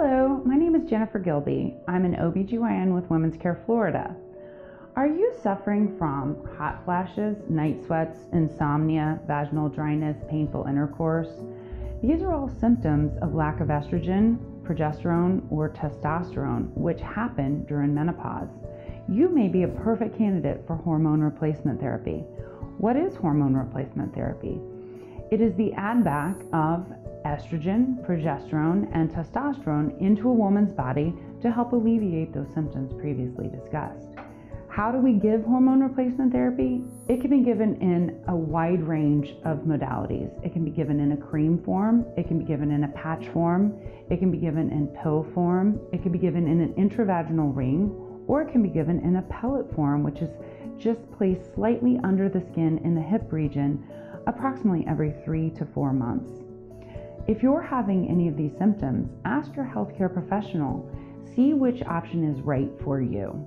Hello, my name is Jennifer Gilby. I'm an OBGYN with Women's Care Florida. Are you suffering from hot flashes, night sweats, insomnia, vaginal dryness, painful intercourse? These are all symptoms of lack of estrogen, progesterone, or testosterone, which happen during menopause. You may be a perfect candidate for hormone replacement therapy. What is hormone replacement therapy? It is the add back of estrogen, progesterone, and testosterone into a woman's body to help alleviate those symptoms previously discussed. How do we give hormone replacement therapy? It can be given in a wide range of modalities. It can be given in a cream form, it can be given in a patch form, it can be given in pill form, it can be given in an intravaginal ring, or it can be given in a pellet form, which is just placed slightly under the skin in the hip region approximately every 3 to 4 months. If you're having any of these symptoms, ask your healthcare professional. See which option is right for you.